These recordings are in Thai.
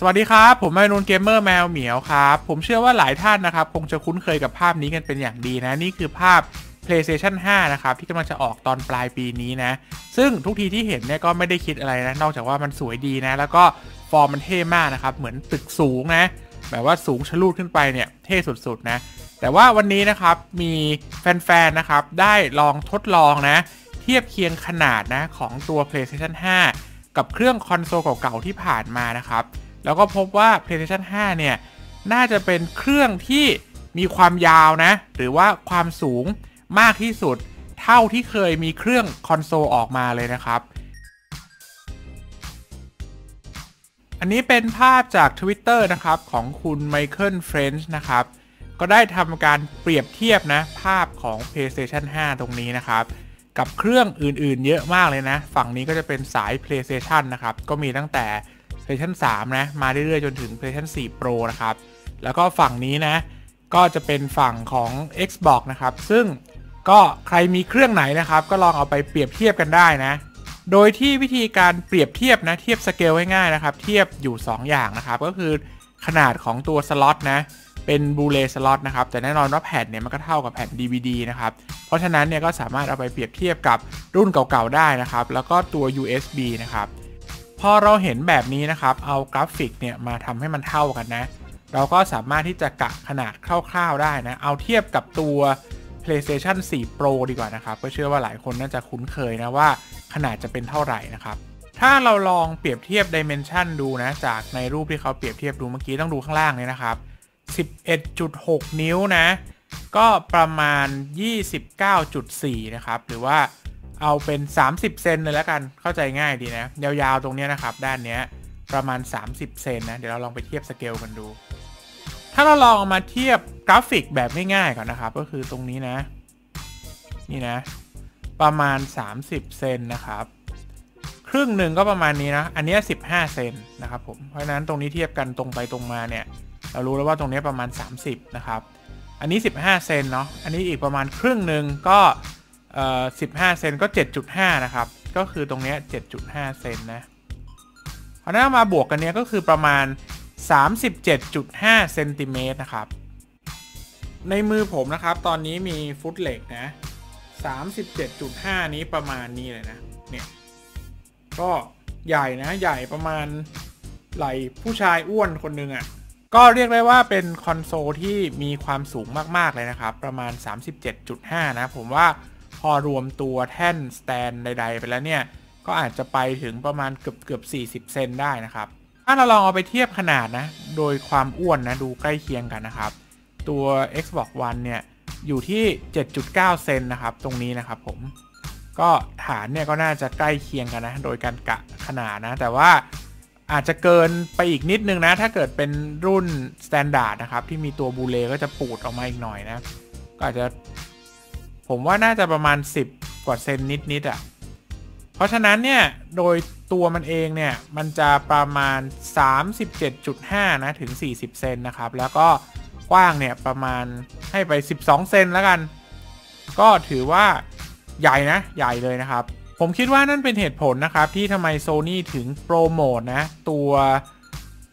สวัสดีครับผมไมนูนเกมเมอร์แมวเหมียวครับผมเชื่อว่าหลายท่านนะครับคงจะคุ้นเคยกับภาพนี้กันเป็นอย่างดีนะนี่คือภาพ PlayStation 5 นะครับที่กำลังจะออกตอนปลายปีนี้นะซึ่งทุกทีที่เห็นเนี่ยก็ไม่ได้คิดอะไรนะนอกจากว่ามันสวยดีนะแล้วก็ฟอร์มมันเท่มากนะครับเหมือนตึกสูงนะแบบว่าสูงชะลูดขึ้นไปเนี่ยเท่สุดๆนะแต่ว่าวันนี้นะครับมีแฟนๆนะครับได้ลองทดลองนะเทียบเคียงขนาดนะของตัว PlayStation 5 กับเครื่องคอนโซลเก่าๆที่ผ่านมานะครับแล้วก็พบว่า PlayStation 5 เนี่ยน่าจะเป็นเครื่องที่มีความยาวนะหรือว่าความสูงมากที่สุดเท่าที่เคยมีเครื่องคอนโซลออกมาเลยนะครับอันนี้เป็นภาพจาก Twitter นะครับของคุณ Michael French นะครับก็ได้ทำการเปรียบเทียบนะภาพของ PlayStation 5 ตรงนี้นะครับกับเครื่องอื่นๆเยอะมากเลยนะฝั่งนี้ก็จะเป็นสาย PlayStation นะครับก็มีตั้งแต่PlayStation 3 นะมาเรื่อยๆจนถึง PlayStation 4 Pro นะครับแล้วก็ฝั่งนี้นะก็จะเป็นฝั่งของ Xbox นะครับซึ่งก็ใครมีเครื่องไหนนะครับก็ลองเอาไปเปรียบเทียบกันได้นะโดยที่วิธีการเปรียบเทียบนะเทียบสเกลง่ายๆนะครับเทียบอยู่2อย่างนะครับก็คือขนาดของตัวสล็อตนะเป็นบูเลย์สล็อตนะครับแต่แน่นอนว่าแผ่นเนี่ยมันก็เท่ากับแผ่น DVD นะครับเพราะฉะนั้นเนี่ยก็สามารถเอาไปเปรียบเทียบกับรุ่นเก่าๆได้นะครับแล้วก็ตัว USB นะครับพอเราเห็นแบบนี้นะครับเอากราฟิกเนี่ยมาทำให้มันเท่ากันนะเราก็สามารถที่จะกะขนาดคร่าวๆได้นะเอาเทียบกับตัว PlayStation 4 Pro ดีกว่านะครับก็เชื่อว่าหลายคนน่าจะคุ้นเคยนะว่าขนาดจะเป็นเท่าไหร่นะครับถ้าเราลองเปรียบเทียบ Dimension ดูนะจากในรูปที่เขาเปรียบเทียบดูเมื่อกี้ต้องดูข้างล่างนี้นะครับ 11.6 นิ้วนะก็ประมาณ 29.4 นะครับหรือว่าเอาเป็น30เซนเลยแล้วกันเข้าใจง่ายดีนะยาวๆตรงนี้นะครับด้านนี้ประมาณ30เซนนะเดี๋ยวเราลองไปเทียบสเกลกันดูถ้าเราลองเอามาเทียบกราฟิกแบบง่ายๆก่อนนะครับก็คือตรงนี้นะนี่นะประมาณ30เซนนะครับครึ่งหนึ่งก็ประมาณนี้นะอันนี้15เซนนะครับผมเพราะฉะนั้นตรงนี้เทียบกันตรงไปตรงมาเนี่ยเรารู้แล้วว่าตรงนี้ประมาณ30นะครับอันนี้15เซนเนาะอันนี้อีกประมาณครึ่งหนึ่งก็15 เซนก็ 7.5 นะครับก็คือตรงนี้ 7.5 เซนนะเอาหน้ามาบวกกันเนี้ยก็คือประมาณ 37.5 เซนติเมตรนะครับในมือผมนะครับตอนนี้มีฟุตเหล็กนะ 37.5 นี้ประมาณนี้เลยนะเนี่ยก็ใหญ่นะใหญ่ประมาณไหล่ผู้ชายอ้วนคนนึงอ่ะก็เรียกได้ว่าเป็นคอนโซลที่มีความสูงมากๆเลยนะครับประมาณ 37.5 นะผมว่าพอรวมตัวแท่นสแตนใดๆไปแล้วเนี่ยก็อาจจะไปถึงประมาณเกือบ40เซนได้นะครับถ้าเราลองเอาไปเทียบขนาดนะโดยความอ้วนนะดูใกล้เคียงกันนะครับตัว Xbox 1 เนี่ยอยู่ที่ 7.9 เซนนะครับตรงนี้นะครับผมก็ฐานเนี่ยก็น่าจะใกล้เคียงกันนะโดยการกะขนาดนะแต่ว่าอาจจะเกินไปอีกนิดนึงนะถ้าเกิดเป็นรุ่นสแตนดาร์ดนะครับที่มีตัวบูเลก็จะปูดออกมาอีกหน่อยนะก็อาจจะผมว่าน่าจะประมาณ10กว่าเซนนิดๆอ่ะเพราะฉะนั้นเนี่ยโดยตัวมันเองเนี่ยมันจะประมาณ 37.5 นะถึง40เซนนะครับแล้วก็กว้างเนี่ยประมาณให้ไป12เซนแล้วกันก็ถือว่าใหญ่นะใหญ่เลยนะครับผมคิดว่านั่นเป็นเหตุผลนะครับที่ทำไม Sony ถึงโปรโมทนะตัว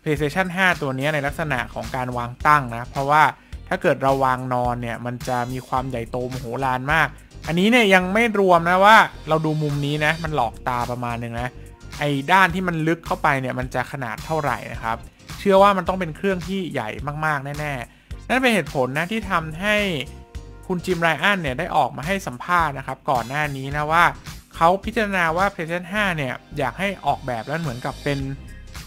PlayStation 5 ตัวนี้ในลักษณะของการวางตั้งนะเพราะว่าถ้าเกิดเราวางนอนเนี่ยมันจะมีความใหญ่โตมโหฬารมากอันนี้เนี่ยยังไม่รวมนะว่าเราดูมุมนี้นะมันหลอกตาประมาณนึงนะไอ้ด้านที่มันลึกเข้าไปเนี่ยมันจะขนาดเท่าไหร่นะครับเชื่อว่ามันต้องเป็นเครื่องที่ใหญ่มากๆแน่ๆนั่นเป็นเหตุผลนะที่ทำให้คุณจิมไรอันเนี่ยได้ออกมาให้สัมภาษณ์นะครับก่อนหน้านี้นะว่าเขาพิจารณาว่า PlayStation 5 เนี่ยอยากให้ออกแบบแล้วเหมือนกับเป็น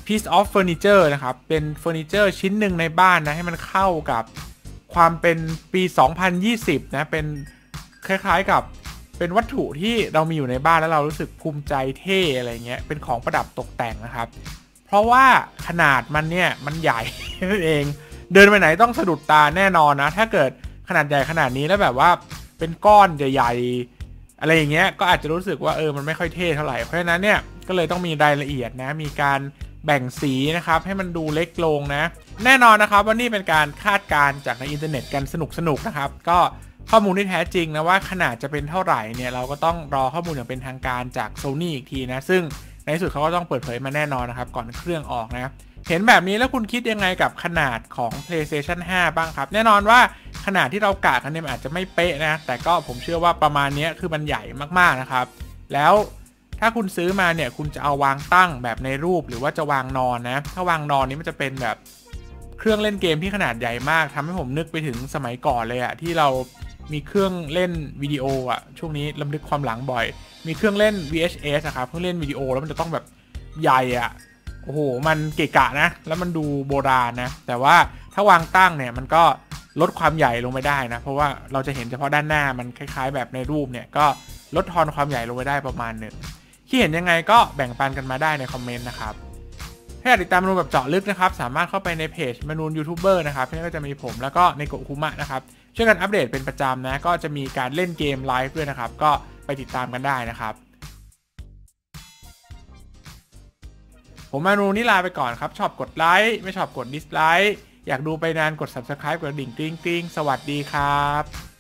piece of furniture นะครับเป็นเฟอร์นิเจอร์ชิ้นหนึ่งในบ้านนะให้มันเข้ากับความเป็นปี2020นะเป็นคล้ายๆกับเป็นวัตถุที่เรามีอยู่ในบ้านแล้วเรารู้สึกภูมิใจเท่อะไรเงี้ยเป็นของประดับตกแต่งนะครับเพราะว่าขนาดมันเนี่ยมันใหญ่ นั่นเองเดินไปไหนต้องสะดุดตาแน่นอนนะถ้าเกิดขนาดใหญ่ขนาดนี้แล้วแบบว่าเป็นก้อนใหญ่ๆอะไรอย่างเงี้ยก็อาจจะรู้สึกว่ามันไม่ค่อยเท่เท่าไหร่เพราะฉะนั้นเนี่ยก็เลยต้องมีรายละเอียดนะมีการแบ่งสีนะครับให้มันดูเล็กลงนะแน่นอนนะครับว่านี่เป็นการคาดการณ์จากในอินเทอร์เน็ตกันสนุกนะครับก็ข้อมูลที่แท้จริงนะว่าขนาดจะเป็นเท่าไหร่เนี่ยเราก็ต้องรอข้อมูลอย่างเป็นทางการจาก Sony อีกทีนะซึ่งในสุดเขาก็ต้องเปิดเผยมาแน่นอนนะครับก่อนเครื่องออกนะ เห็นแบบนี้แล้วคุณคิดยังไงกับขนาดของ PlayStation 5 บ้างครับแน่นอนว่าขนาดที่เรากะกันเนี่ยอาจจะไม่เป๊ะนะแต่ก็ผมเชื่อว่าประมาณนี้คือมันใหญ่มากๆนะครับแล้วถ้าคุณซื้อมาเนี่ยคุณจะเอาวางตั้งแบบในรูปหรือว่าจะวางนอนนะถ้าวางนอนนี้มันจะเป็นแบบเครื่องเล่นเกมที่ขนาดใหญ่มากทำให้ผมนึกไปถึงสมัยก่อนเลยอะที่เรามีเครื่องเล่นวิดีโออะช่วงนี้ลำลึกความหลังบ่อยมีเครื่องเล่น VHS นะครับเครื่องเล่นวิดีโอแล้วมันจะต้องแบบใหญ่อะโอ้โหมันเกะกะนะแล้วมันดูโบราณนะแต่ว่าถ้าวางตั้งเนี่ยมันก็ลดความใหญ่ลงไปได้นะเพราะว่าเราจะเห็นเฉพาะด้านหน้ามันคล้ายๆแบบในรูปเนี่ยก็ลดทอนความใหญ่ลงไปได้ประมาณหนึ่งที่เห็นยังไงก็แบ่งปันกันมาได้ในคอมเมนต์นะครับถ้าอยากติดตามเมนูแบบเจาะลึกนะครับสามารถเข้าไปในเพจเมนูยูทูบเบอร์นะครับที่ก็จะมีผมแล้วก็ในโกคุมะนะครับช่วยกันอัปเดตเป็นประจำนะก็จะมีการเล่นเกมไลฟ์ด้วยนะครับก็ไปติดตามกันได้นะครับผมเมนูนี้ลาไปก่อนครับชอบกดไลค์ไม่ชอบกดดิสไลค์อยากดูไปนานกด Subscribe กดดิ่งกริ๊งสวัสดีครับ